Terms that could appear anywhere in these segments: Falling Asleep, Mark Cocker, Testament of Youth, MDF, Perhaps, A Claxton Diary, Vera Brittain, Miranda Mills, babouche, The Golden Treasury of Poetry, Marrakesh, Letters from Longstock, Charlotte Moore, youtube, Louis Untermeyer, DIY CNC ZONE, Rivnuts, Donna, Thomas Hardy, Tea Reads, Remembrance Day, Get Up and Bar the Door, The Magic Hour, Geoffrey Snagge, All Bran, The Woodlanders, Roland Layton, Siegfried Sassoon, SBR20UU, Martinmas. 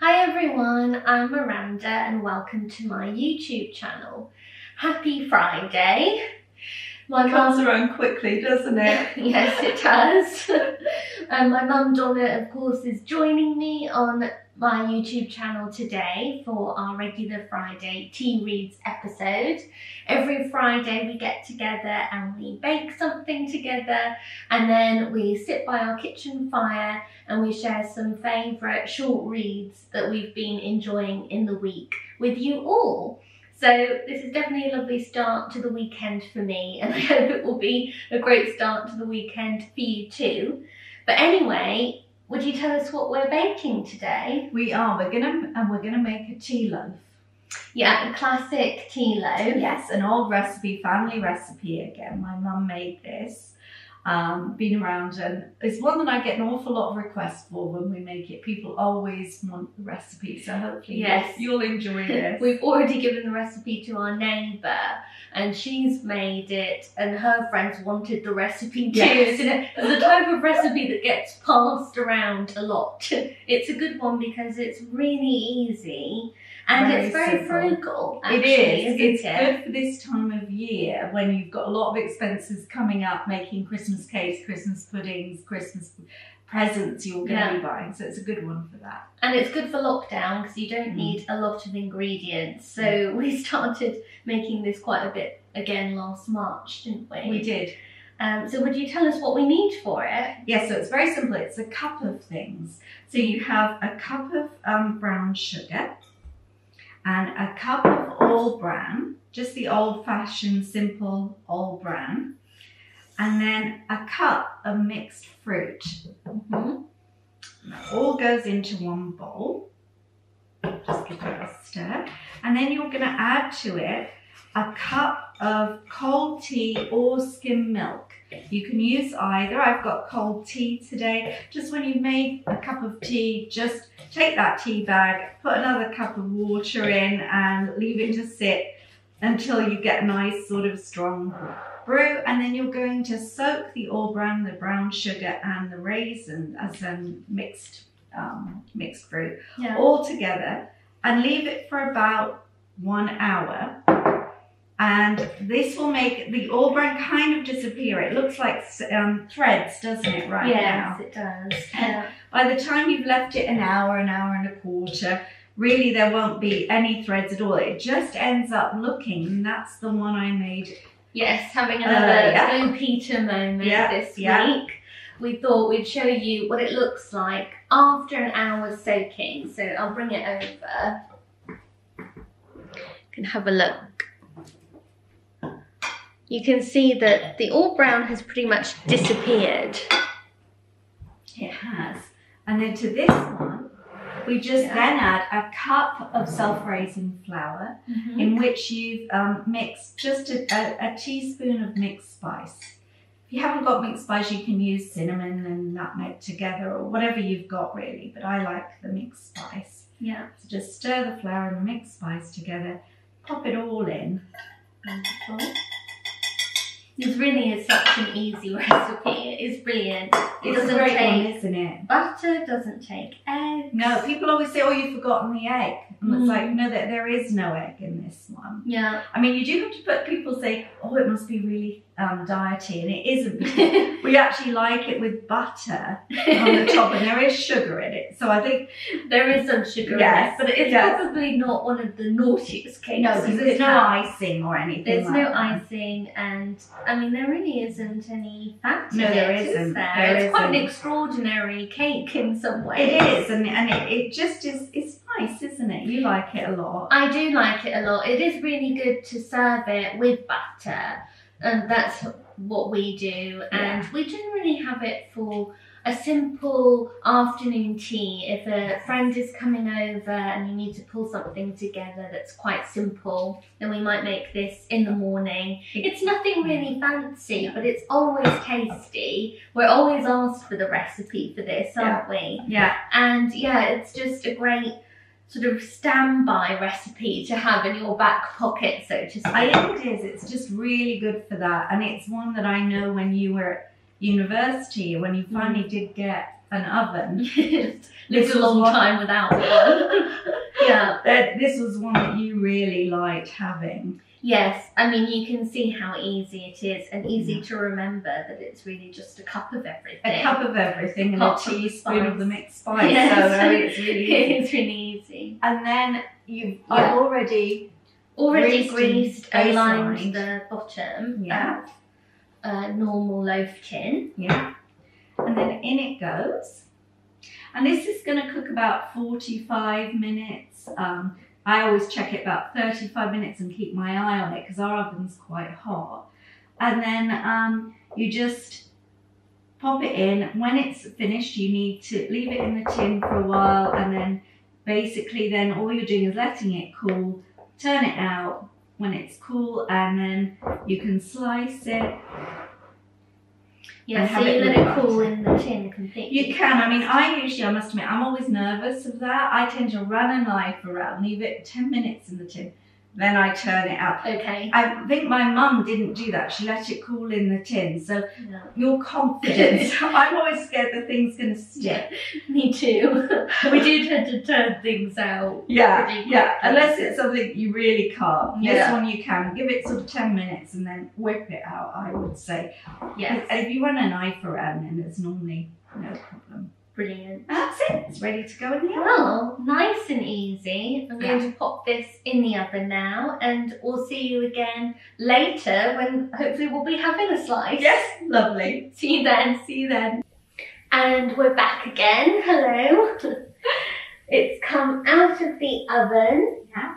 Hi everyone, I'm Miranda and welcome to my YouTube channel. Happy Friday. It comes around quickly, doesn't it? Yes, it does. My mum Donna, of course, is joining me on my YouTube channel today for our regular Friday Tea Reads episode. Every Friday we get together and we bake something together, and then we sit by our kitchen fire and we share some favourite short reads that we've been enjoying in the week with you all. So this is definitely a lovely start to the weekend for me, and I hope it will be a great start to the weekend for you too. But anyway, would you tell us what we're baking today? We are. We're gonna make a tea loaf. Yeah, a classic tea loaf. Yes, an old recipe, family recipe again. My mum made this. Been around, and it's one that I get an awful lot of requests for when we make it. People always want the recipe, so hopefully you'll enjoy this. We've already given the recipe to our neighbour, and she's made it, and her friends wanted the recipe too. Yes. It's the type of recipe that gets passed around a lot. It's a good one because it's really easy. And it's very frugal, actually. It is. It's good for this time of year when you've got a lot of expenses coming up, making Christmas cakes, Christmas puddings, Christmas presents you're going to be buying. So it's a good one for that. And it's good for lockdown because you don't need a lot of ingredients. So we started making this quite a bit again last March, didn't we? We did. So would you tell us what we need for it? Yes, so it's very simple. It's a cup of things. So you have a cup of brown sugar, and a cup of All Bran, just the old-fashioned, simple All Bran, and then a cup of mixed fruit. That all goes into one bowl. Just give that a stir. And then you're going to add to it a cup of cold tea or skim milk. You can use either. I've got cold tea today. Just when you've made a cup of tea, just take that tea bag, put another cup of water in and leave it to sit until you get a nice sort of strong brew. And then you're going to soak the All Bran, the brown sugar and the raisin as a mixed fruit all together and leave it for about 1 hour. And this will make the All Bran kind of disappear. It looks like threads, doesn't it, right now? Yes, it does. And by the time you've left it an hour and a quarter, really there won't be any threads at all. It just ends up looking, and that's the one I made. Yes, having another Blue Peter moment this week. We thought we'd show you what it looks like after an hour's soaking. So I'll bring it over. You can have a look. You can see that the All Bran has pretty much disappeared. It has. And then to this one, we just then add a cup of self-raising flour in which you've mixed just a teaspoon of mixed spice. If you haven't got mixed spice, you can use cinnamon and nutmeg together or whatever you've got really, but I like the mixed spice. Yeah. So just stir the flour and the mixed spice together, pop it all in. Wonderful. This really is such an easy recipe. It is brilliant. It doesn't take butter, doesn't take eggs. No, people always say, oh, you've forgotten the egg. And it's like, no, there is no egg in this one. Yeah. I mean, you do have to people say, oh, it must be really diety, and it isn't. We actually like it with butter on the top, and there is sugar in it. So I think there is some sugar in it, but it's probably not one of the naughtiest cakes. No, because there's no icing or anything. There's no icing, and I mean, there really isn't any fat in it. No, there isn't. It's quite an extraordinary cake in some ways. It is, and it just is. It's nice, isn't it? You like it a lot. I do like it a lot. It is really good to serve it with butter, and that's what we do. And we generally have it for a simple afternoon tea. If a friend is coming over and you need to pull something together that's quite simple, then we might make this in the morning. It's nothing really fancy, but it's always tasty. We're always asked for the recipe for this, aren't we? Yeah. And it's just a great sort of standby recipe to have in your back pocket, so to speak. I think it is. It's just really good for that. And it's one that I know when you were at university, when you finally did get an oven. Yes. Lived a long time without one. Yeah. This was one that you really liked having. Yes, I mean, you can see how easy it is, and easy to remember that it's really just a cup of everything. A cup of everything and a teaspoon of the mixed spice. Yes. So I mean, it's really easy. It's really easy. And then you've already greased and lined the bottom of a normal loaf tin. Yeah. And then in it goes. And this is going to cook about 45 minutes. I always check it about 35 minutes and keep my eye on it because our oven's quite hot. And then you just pop it in. When it's finished, you need to leave it in the tin for a while, and then basically then all you're doing is letting it cool, turn it out when it's cool, and then you can slice it. Yeah, so you let it cool in the tin completely. You can. I mean, I must admit, I'm always nervous of that. I tend to run a knife around, leave it 10 minutes in the tin, then I turn it out. Okay. I think my mum didn't do that. She let it cool in the tin. So your confidence. I'm always scared the thing's going to stick. Yeah, me too. We do tend to turn things out. Yeah, yeah. Unless it's something you really can't. Yeah. This one you can. Give it sort of 10 minutes and then whip it out, I would say. Yes. If you run a knife around, then there's normally no problem. Brilliant. That's it. It's ready to go in the oven. Well, nice and easy. I'm going to pop this in the oven now, and we'll see you again later when hopefully we'll be having a slice. Yes, lovely. See you then. See you then. And we're back again. Hello. It's come out of the oven. Yeah.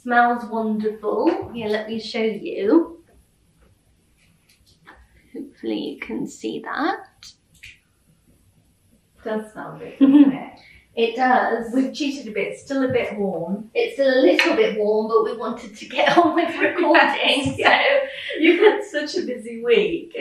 Smells wonderful. Here, let me show you. Hopefully you can see that. Does smell really good. It does. We've cheated a bit. It's still a bit warm. It's still a little bit warm, but we wanted to get on with recording. So you've had such a busy week.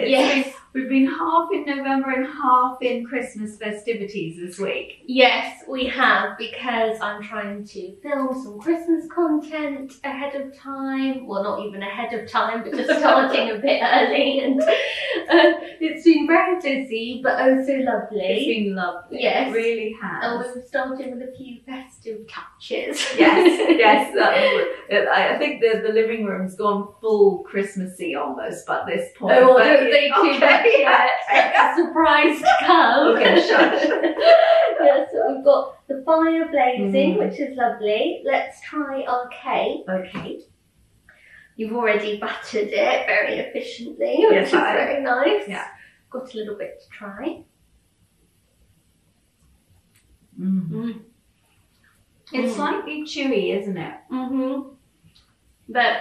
We've been half in November and half in Christmas festivities this week. Yes, we have, because I'm trying to film some Christmas content ahead of time. Well, not even ahead of time, but just starting a bit early. And it's been very busy, but oh so lovely. It's been lovely. Yes. It really has. And we've started with a few festive touches. Yes, yes. I think the living room's gone full Christmassy almost by this point. Oh, don't they do? Yeah, surprise to come. Okay, sure. Yeah, so we've got the fire blazing, which is lovely. Let's try our cake. Okay. You've already battered it very efficiently, which is very nice. Yeah. Got a little bit to try. It's slightly chewy, isn't it? But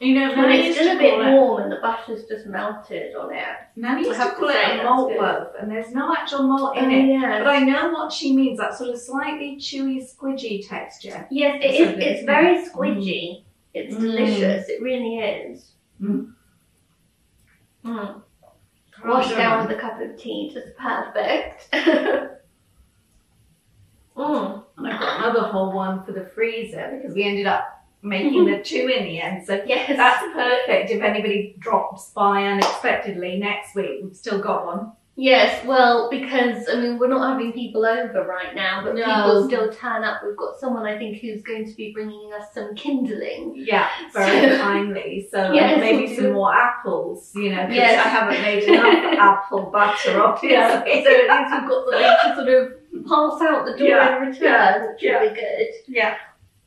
you know, when it's still a bit warm and the butter's just melted on it. Nanny used to call it a malt loaf, and there's no actual malt in it. Yeah. But I know what she means, that sort of slightly chewy, squidgy texture. Yes, it is. It's very squidgy. It's delicious. It really is. Washed down with a cup of tea, just perfect. And I've got another whole one for the freezer, because we ended up making the two in the end, so yes, that's perfect if anybody drops by unexpectedly next week. We've still got one. Yes, well, because I mean, we're not having people over right now, but people still turn up. We've got someone, I think, who's going to be bringing us some kindling. Yeah, very kindly. So maybe some more apples, you know, because I haven't made enough apple butter, obviously. Yeah. So at least we've got something to sort of pass out the door in return, which would be good. Yeah.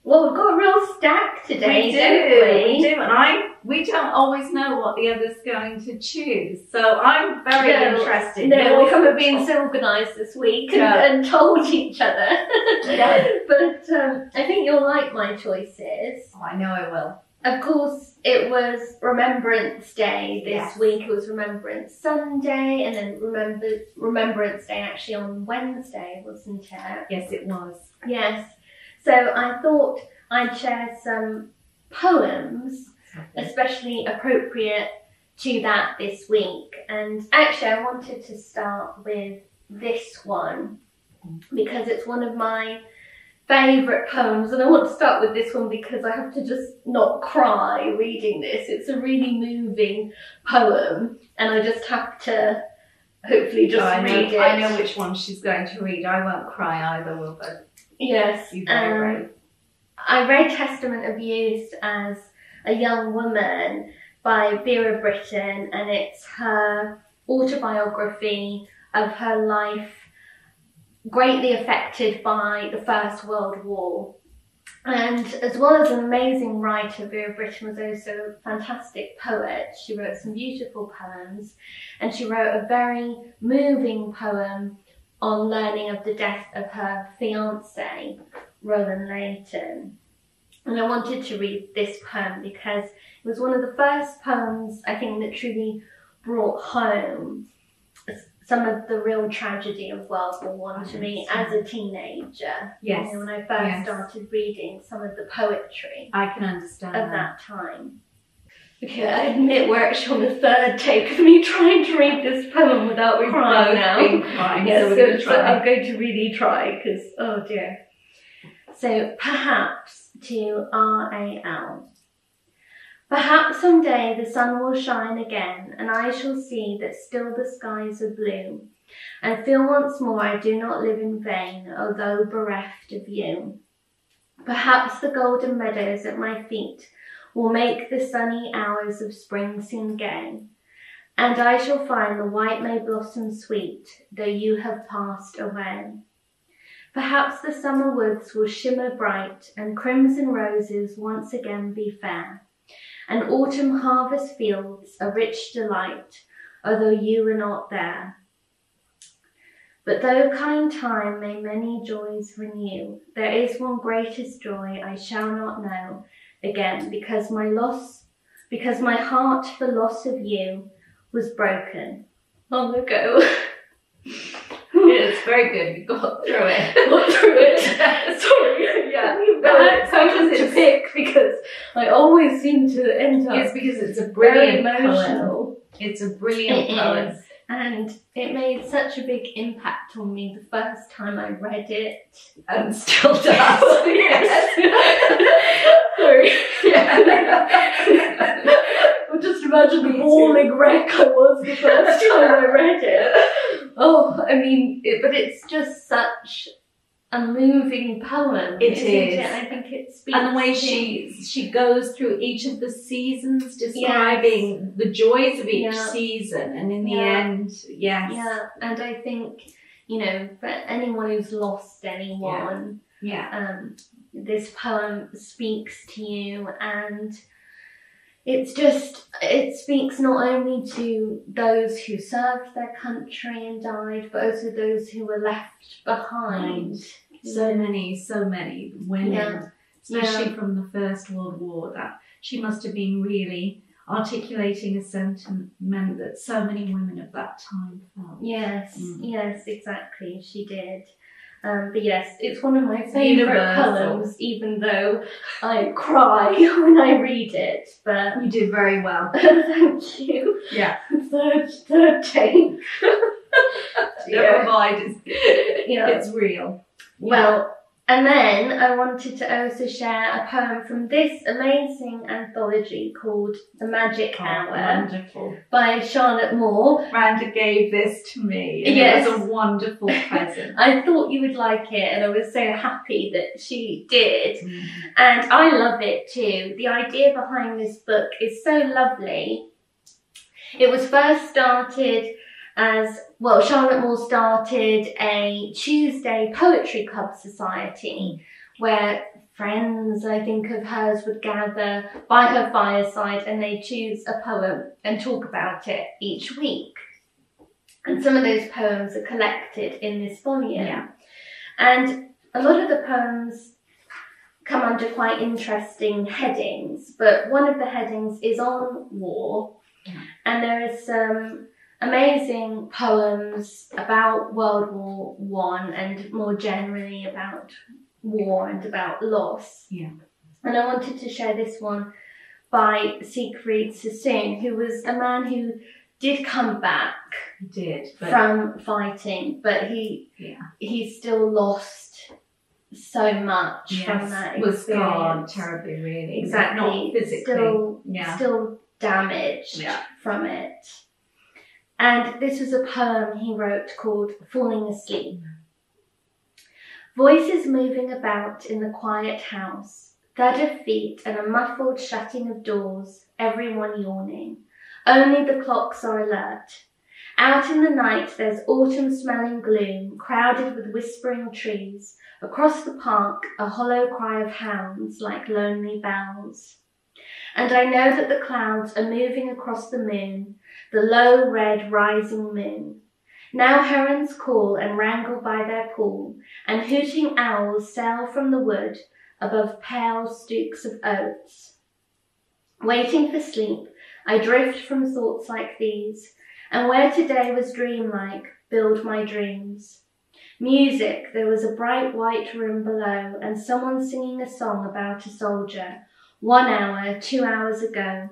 Well, we've got a real stack today, don't we? We do, and we don't always know what the other's going to choose, so I'm very interested. No, we haven't been so organised this week and told each other. But I think you'll like my choices. Oh, I know I will. Of course, it was Remembrance Day this week. It was Remembrance Sunday, and then Remembrance Day actually on Wednesday, wasn't it? Yes, it was. Yes. So I thought I'd share some poems, especially appropriate to that this week. And actually, I wanted to start with this one because it's one of my favourite poems. And I want to start with this one because I have to just not cry reading this. It's a really moving poem, and I just have to hopefully just read it. I know which one she's going to read. I won't cry either, will I? Yes. I read Testament of Youth as a young woman by Vera Brittain, and it's her autobiography of her life greatly affected by the First World War. And as well as an amazing writer, Vera Brittain was also a fantastic poet. She wrote some beautiful poems, and she wrote a very moving poem on learning of the death of her fiancé, Roland Layton. And I wanted to read this poem because it was one of the first poems, I think, that truly brought home some of the real tragedy of World War I to me as a teenager. Yes. You know, when I first started reading some of the poetry. I can understand of that time. Okay, I admit we're actually on the third take of me trying to read this poem without crying now. So I'm going to really try because, oh dear. So, Perhaps, to R.A.L. Perhaps someday the sun will shine again, and I shall see that still the skies are blue, and feel once more I do not live in vain, although bereft of you. Perhaps the golden meadows at my feet will make the sunny hours of spring seem gay, and I shall find the white may blossom sweet, though you have passed away. Perhaps the summer woods will shimmer bright, and crimson roses once again be fair, and autumn harvest fields a rich delight, although you were not there. But though kind time may many joys renew, there is one greatest joy I shall not know again, because my heart for loss of you was broken long ago. It's very good. You got through it. Sorry. Yeah. That's how does it pick? Because I always seem to end up. It's because it's a brilliant poem. It's a brilliant poem. And it made such a big impact on me the first time I read it, and still does. Yes. Sorry. Yeah. Well, just imagine the bawling wreck I was the first time I read it. Oh, I mean, but it's just such a moving poem. It is. I think it speaks. And the way she goes through each of the seasons, describing the joys of each season, and in the end, And I think, you know, for anyone who's lost anyone, this poem speaks to you, and it's just, it speaks not only to those who served their country and died, but also those who were left behind. So many women, especially from the First World War, that she must have been really articulating a sentiment that so many women of that time felt. Yes, yes, exactly, she did. But yes, it's one of my favourite poems, even though I cry when I read it. But you did very well. Thank you. Yeah. Third take. Never mind. It's real. Well, and then I wanted to also share a poem from this amazing anthology called The Magic Hour. Wonderful. By Charlotte Moore. Miranda gave this to me. Yes. It was a wonderful present. I thought you would like it, and I was so happy that she did. Mm. And I love it too. The idea behind this book is so lovely. It was first started as, well, Charlotte Moore started a Tuesday poetry club society where friends, I think, of hers would gather by her fireside, and they choose a poem and talk about it each week. And some of those poems are collected in this volume. Yeah. And a lot of the poems come under quite interesting headings, but one of the headings is on war, and there is some amazing poems about World War I and more generally about war and about loss. Yeah. And I wanted to share this one by Siegfried Sassoon, who was a man who did come back from fighting, but he still lost so much from that experience. Was scarred terribly, really. Exactly. Not physically. Still damaged from it. And this was a poem he wrote called Falling Asleep. Voices moving about in the quiet house, thud of feet and a muffled shutting of doors, everyone yawning. Only the clocks are alert. Out in the night there's autumn-smelling gloom, crowded with whispering trees. Across the park, a hollow cry of hounds like lonely bells. And I know that the clouds are moving across the moon, the low red rising moon. Now herons call and wrangle by their pool, and hooting owls sail from the wood above pale stooks of oats. Waiting for sleep, I drift from thoughts like these, and where today was dreamlike, build my dreams. Music, there was a bright white room below, and someone singing a song about a soldier, 1 hour, 2 hours ago,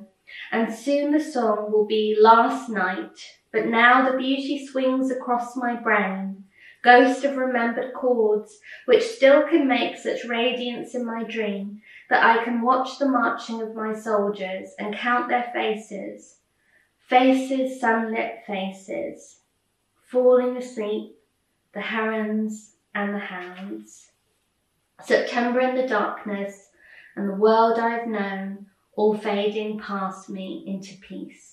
and soon the song will be last night. But now the beauty swings across my brain, ghost of remembered chords, which still can make such radiance in my dream that I can watch the marching of my soldiers and count their faces, faces, sunlit faces, falling asleep, the herons and the hounds. September in the darkness and the world I've known, all fading past me into peace.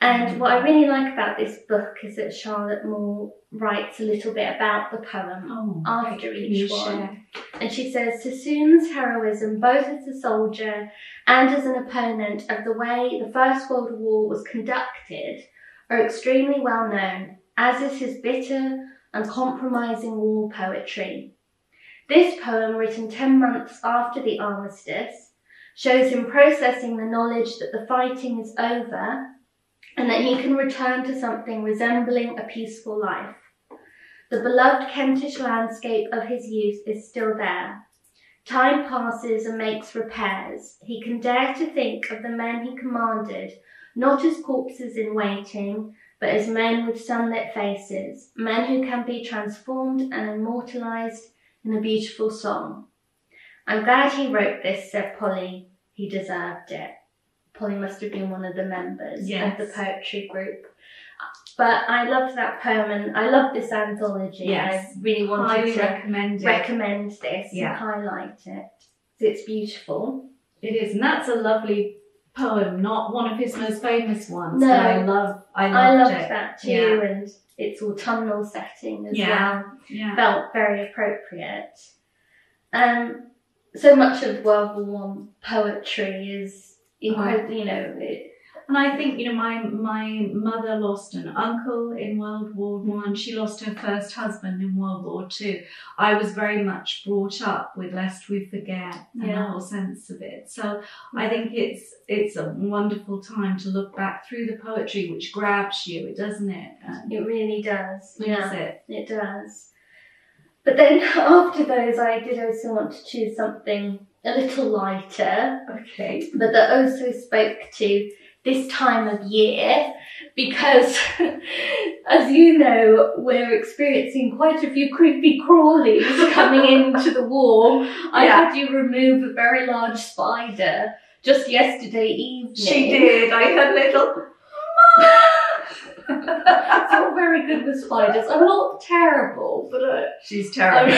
And what I really like about this book is that Charlotte Moore writes a little bit about the poem after each one. And she says, Sassoon's heroism, both as a soldier and as an opponent of the way the First World War was conducted, are extremely well known, as is his bitter, uncompromising war poetry. This poem, written 10 months after the armistice, shows him processing the knowledge that the fighting is over and that he can return to something resembling a peaceful life. The beloved Kentish landscape of his youth is still there. Time passes and makes repairs. He can dare to think of the men he commanded, not as corpses in waiting, but as men with sunlit faces, men who can be transformed and immortalized in a beautiful song. I'm glad he wrote this, said Polly. He deserved it. Polly must have been one of the members of the poetry group. But I loved that poem and I love this anthology. Yes. I really wanted to recommend this and highlight it. It's beautiful. It is, and that's a lovely poem, not one of his most famous ones. No. I loved that too, and its autumnal setting as well. Yeah. Felt very appropriate. So much of World War I poetry is incredibly, and I think, my mother lost an uncle in World War I. She lost her first husband in World War II. I was very much brought up with Lest We Forget and the whole sense of it. So I think it's a wonderful time to look back through the poetry, which grabs you, doesn't it? It really does. Yeah, it does. But then after those, I did also want to choose something a little lighter, but that also spoke to this time of year, because as you know, we're experiencing quite a few creepy crawlies coming into the war. I had you remove a very large spider just yesterday evening. She did. I heard little it's all very good with spiders. I'm not terrible, but she's terrible.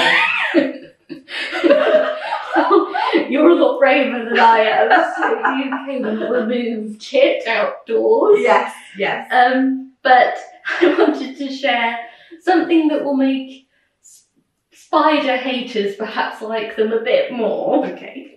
You're a lot braver than I am, so you came and removed it outdoors. Yes. But I wanted to share something that will make spider haters perhaps like them a bit more. Okay.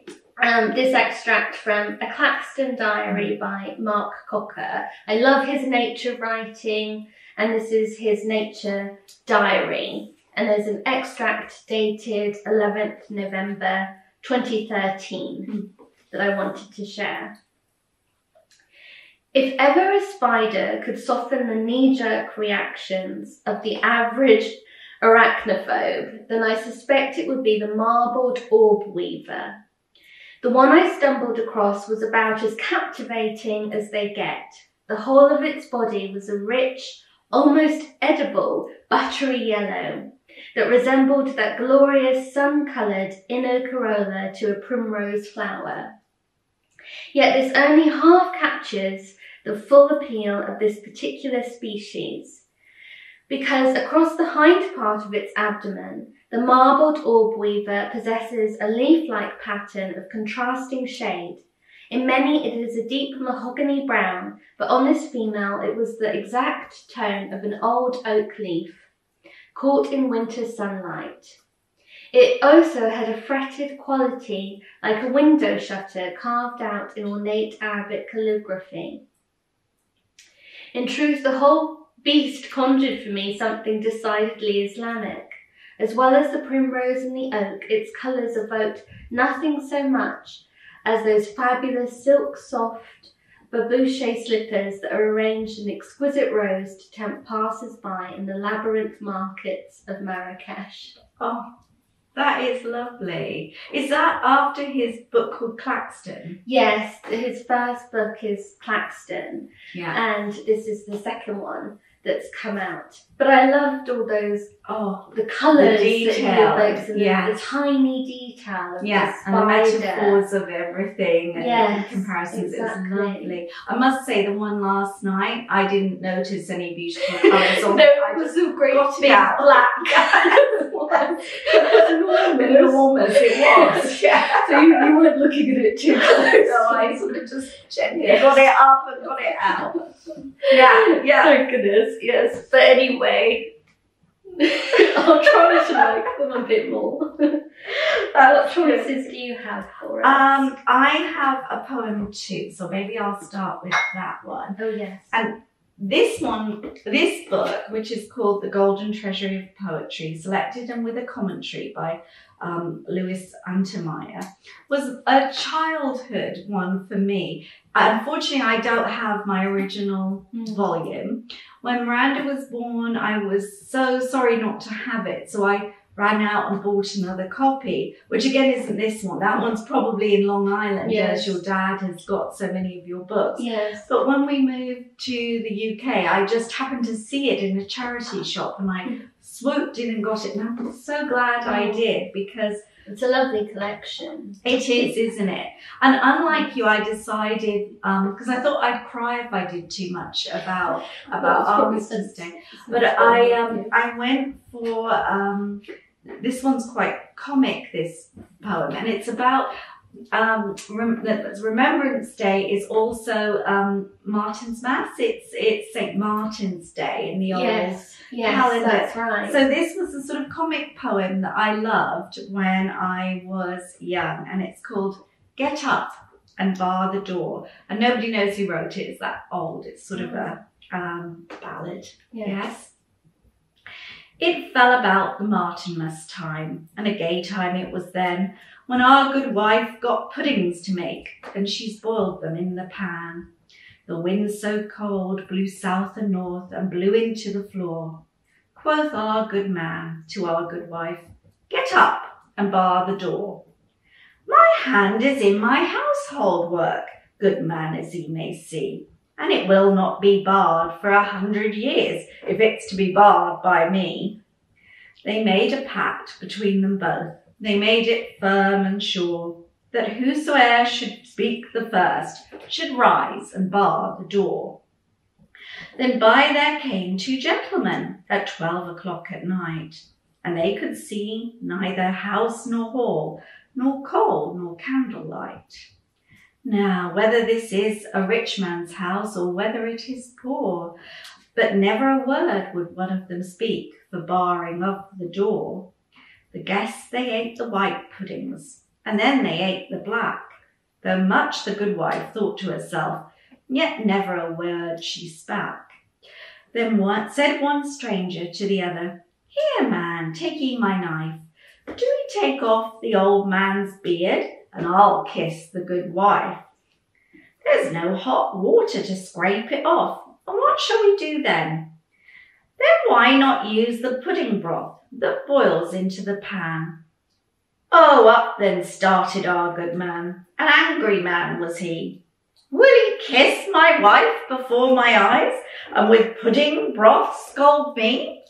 This extract from A Claxton Diary by Mark Cocker. I love his nature writing, and this is his nature diary. And there's an extract dated 11th November 2013 that I wanted to share. If ever a spider could soften the knee-jerk reactions of the average arachnophobe, then I suspect it would be the marbled orb weaver. The one I stumbled across was about as captivating as they get. The whole of its body was a rich, almost edible, buttery yellow that resembled that glorious sun-coloured inner corolla to a primrose flower. Yet this only half captures the full appeal of this particular species, because across the hind part of its abdomen, the marbled orb weaver possesses a leaf-like pattern of contrasting shade. In many it is a deep mahogany brown, but on this female it was the exact tone of an old oak leaf, caught in winter sunlight. It also had a fretted quality, like a window shutter carved out in ornate Arabic calligraphy. In truth, the whole beast conjured for me something decidedly Islamic. As well as the primrose and the oak, its colours evoked nothing so much as those fabulous silk-soft babouche slippers that are arranged in exquisite rows to tempt passers-by in the labyrinth markets of Marrakesh. Oh. That is lovely. Is that after his book called Claxton? Yes, his first book is Claxton. Yeah. And this is the second one that's come out. But I loved all those, the colours, the detail, and the tiny detail of the spider. And the metaphors of everything and the comparisons. Exactly. It's lovely. I must say, the one last night, I didn't notice any beautiful colours. No, it was a great big black. Enormous it was. Yeah. So you weren't looking at it too close. No, I sort of just gently got it up and got it out. Yeah, yeah. Thank goodness, yes. But anyway, I'll try to like them a bit more. What choices do you have for us? I have a poem too, so maybe I'll start with that one. Oh yes. And this book, which is called The Golden Treasury of Poetry, selected and with a commentary by Louis Untermeyer, was a childhood one for me. Unfortunately, I don't have my original volume. When Miranda was born, I was so sorry not to have it, so I ran out and bought another copy, which again isn't this one. That one's probably in Long Island, as your dad has got so many of your books. Yes. But when we moved to the UK, I just happened to see it in a charity shop and I swooped in and got it. And I'm so glad I did, because it's a lovely collection. It is, isn't it? And unlike you, I decided, because I thought I'd cry if I did too much about Armistice Day. But I went for... this one's quite comic, this poem, and it's about Remembrance Day is also Martinmas. It's St. Martin's Day in the old calendar. That's right. So this was the sort of comic poem that I loved when I was young, and it's called Get Up and Bar the Door. And nobody knows who wrote it. It's that old. It's sort of a ballad. Yes. It fell about the Martinmas time, and a gay time it was then, when our good wife got puddings to make, and she boiled them in the pan. The wind so cold blew south and north, and blew into the floor. Quoth our good man to our good wife, "Get up and bar the door." "My hand is in my household work, good man as ye may see, and it will not be barred for 100 years, if it's to be barred by me." They made a pact between them both. They made it firm and sure, that whosoe'er should speak the first should rise and bar the door. Then by there came two gentlemen at 12 o'clock at night, and they could see neither house nor hall, nor coal nor candlelight. Now, whether this is a rich man's house or whether it is poor, but never a word would one of them speak for barring of the door. The guests, they ate the white puddings, and then they ate the black, though much the good wife thought to herself, yet never a word she spake. Then said one stranger to the other, "Here, man, take ye my knife. Do ye take off the old man's beard, and I'll kiss the good wife. There's no hot water to scrape it off, and what shall we do then?" "Then why not use the pudding broth that boils into the pan?" Oh, up then started our good man, an angry man was he. "Will he kiss my wife before my eyes, and with pudding broth scold me?"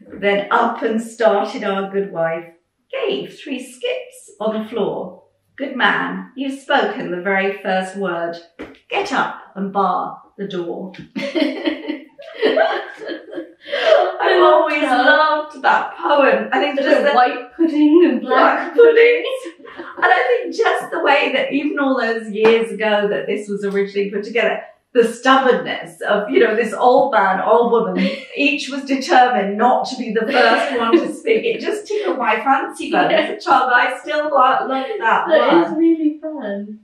Then up and started our good wife, gave 3 skips on the floor. "Good man, you've spoken the very first word. Get up and bar the door. I've always loved that poem. I think just the white pudding and black puddings. And I think just the way that even all those years ago that this was originally put together, the stubbornness of, you know, this old man, old woman, each was determined not to be the first one to speak. It just tickled my fancy, but as a child, I still love that one. That is really fun.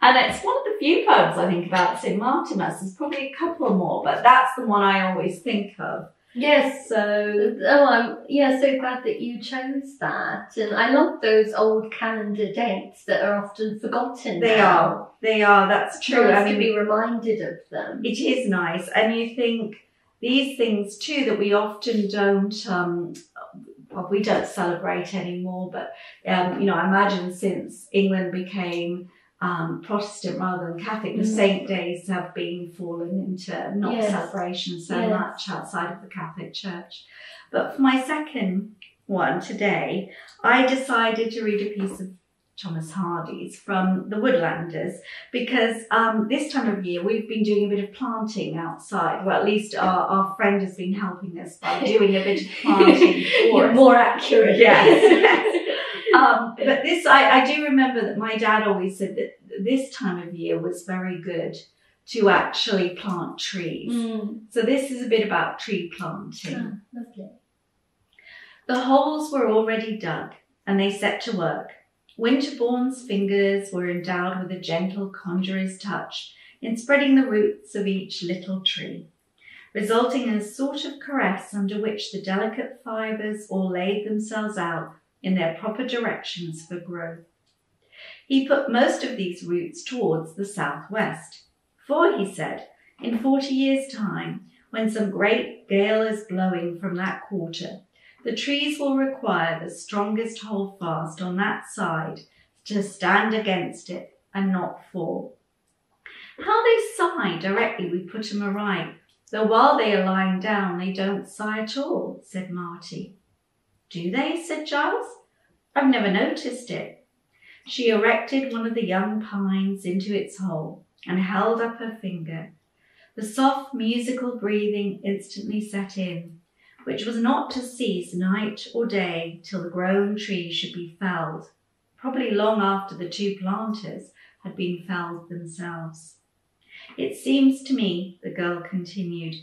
And it's one of the few poems I think about that's in Martinmas. There's probably a couple more, but that's the one I always think of. Yes. So, oh, I'm so glad that you chose that. And I love those old calendar dates that are often forgotten. They are. That's true. I mean, to be reminded of them. It is nice. And you think these things too that we often don't. Well, we don't celebrate anymore. But you know, I imagine since England became Protestant rather than Catholic, the saint days have been fallen into not celebration so much outside of the Catholic Church. But for my second one today, I decided to read a piece of Thomas Hardy's from The Woodlanders, because this time of year we've been doing a bit of planting outside. Well, at least our friend has been helping us by doing a bit of planting for us. More accurate. Yes. But this, I do remember that my dad always said that this time of year was very good to actually plant trees. So this is a bit about tree planting. Oh, lovely. The holes were already dug and they set to work. Winterbourne's fingers were endowed with a gentle conjurer's touch in spreading the roots of each little tree, resulting in a sort of caress under which the delicate fibres all laid themselves out in their proper directions for growth. He put most of these roots towards the southwest, for, he said, in 40 years' time, when some great gale is blowing from that quarter, the trees will require the strongest holdfast on that side to stand against it and not fall. How they sigh directly we put 'em aright, though while they are lying down they don't sigh at all, said Marty. Do they? Said Giles. I've never noticed it. She erected one of the young pines into its hole and held up her finger. The soft musical breathing instantly set in, which was not to cease night or day till the grown tree should be felled, probably long after the two planters had been felled themselves. It seems to me, the girl continued,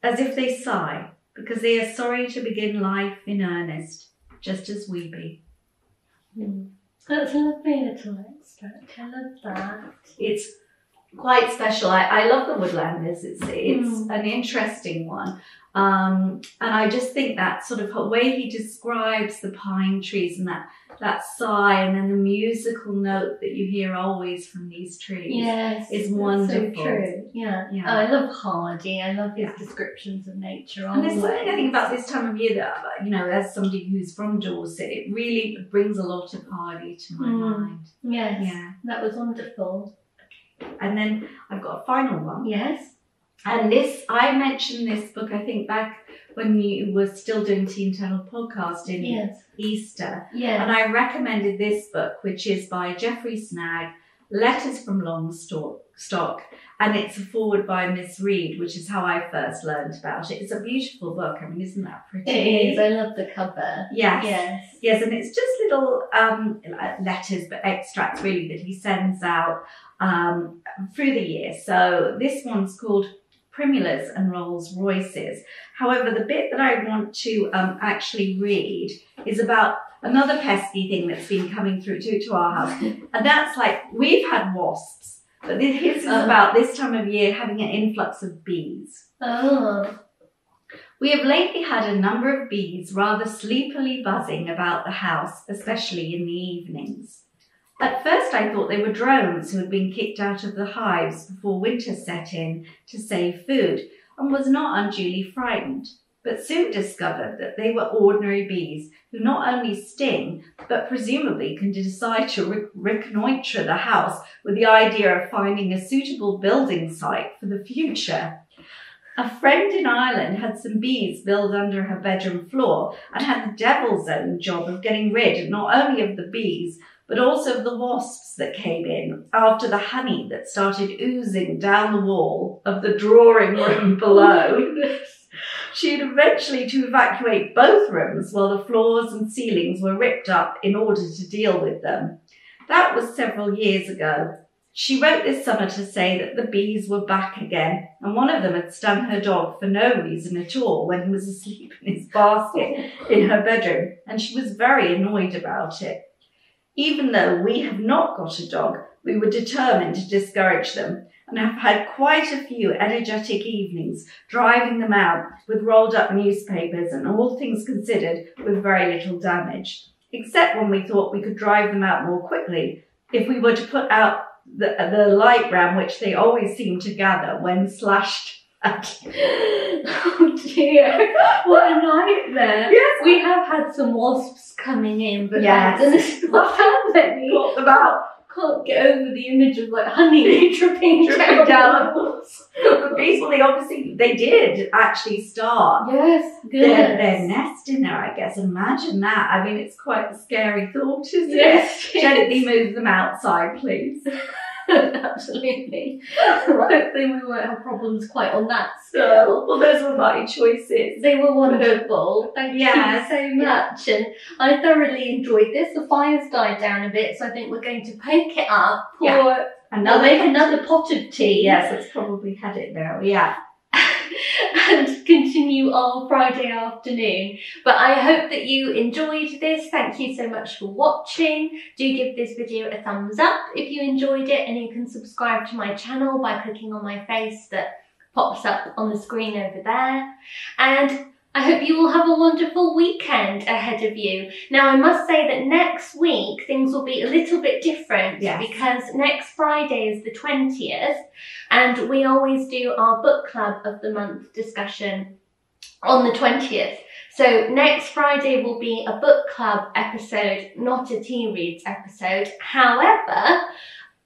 as if they sigh, because they are sorry to begin life in earnest, just as we be. That's a lovely little extract. I love that. It's quite special. I love The Woodlanders. It's an interesting one. And I just think that sort of way he describes the pine trees and that sigh and then the musical note that you hear always from these trees is wonderful. So true. Yeah. Oh, I love Hardy. I love his descriptions of nature. And there's something I think about this time of year that, you know, as somebody who's from Dorset, it really brings a lot of Hardy to my mind. Yes. Yeah. That was wonderful. And then I've got a final one. Yes. And this, I mentioned this book, I think, back when you were still doing Teen Tunnel podcast in Easter. Yeah. And I recommended this book, which is by Geoffrey Snagge, Letters from Longstock. And it's a foreword by Miss Reed, which is how I first learned about it. It's a beautiful book. I mean, isn't that pretty? It is. I love the cover. Yes. And it's just little letters, but extracts really that he sends out through the year. So this one's called Primulas and Rolls Royces. However, the bit that I want to actually read is about another pesky thing that's been coming through to our house. And that's like, we've had wasps, but this is about this time of year having an influx of bees. Oh. We have lately had a number of bees rather sleepily buzzing about the house, especially in the evenings. At first I thought they were drones who had been kicked out of the hives before winter set in to save food, and was not unduly frightened, but soon discovered that they were ordinary bees who not only sting, but presumably can decide to reconnoitre the house with the idea of finding a suitable building site for the future. A friend in Ireland had some bees built under her bedroom floor and had the devil's own job of getting rid not only of the bees, but also of the wasps that came in after the honey that started oozing down the wall of the drawing room below. She had eventually to evacuate both rooms while the floors and ceilings were ripped up in order to deal with them. That was several years ago. She wrote this summer to say that the bees were back again, and one of them had stung her dog for no reason at all when he was asleep in his basket in her bedroom, and she was very annoyed about it. Even though we have not got a dog, we were determined to discourage them, and have had quite a few energetic evenings driving them out with rolled-up newspapers and, all things considered, with very little damage, except when we thought we could drive them out more quickly if we were to put out the light round which they always seem to gather when slashed at. Oh dear, what a nightmare. Yes. We have had some wasps coming in, but yes, that's not how many. What about? Can't get over the image of like honey dripping down the walls. The bees, well, they did actually start. Yes, good. Their nest in there, I guess. Imagine that. I mean, it's quite a scary thought, isn't it? Yes. Gently move them outside, please. Absolutely. Hopefully we won't have problems quite on that scale. Well, those were my choices. They were wonderful. Thank you so much. And I thoroughly enjoyed this. The fire's died down a bit, so I think we're going to poke it up, pour another pot of tea. Yes, it's probably had it now. Yeah. And continue our Friday afternoon. But I hope that you enjoyed this. Thank you so much for watching. Do give this video a thumbs up if you enjoyed it, and you can subscribe to my channel by clicking on my face that pops up on the screen over there. And I hope you will have a wonderful weekend ahead of you. Now, I must say that next week things will be a little bit different, because next Friday is the 20th, and we always do our book club of the month discussion on the 20th. So next Friday will be a book club episode, not a Tea Reads episode. However,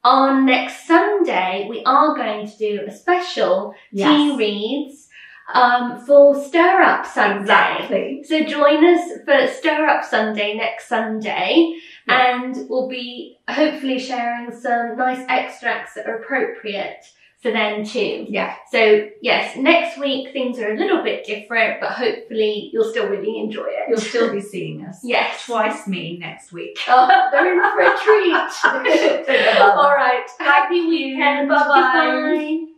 on next Sunday, we are going to do a special Tea Reads for Stir Up Sunday. Exactly. So join us for Stir Up Sunday next Sunday, and we'll be hopefully sharing some nice extracts that are appropriate for them too. Yeah. So yes, next week things are a little bit different, but hopefully you'll still really enjoy it. You'll still be seeing us. Yes. Twice me next week. Oh, they're in for a treat. All right. Happy weekend. Bye-bye.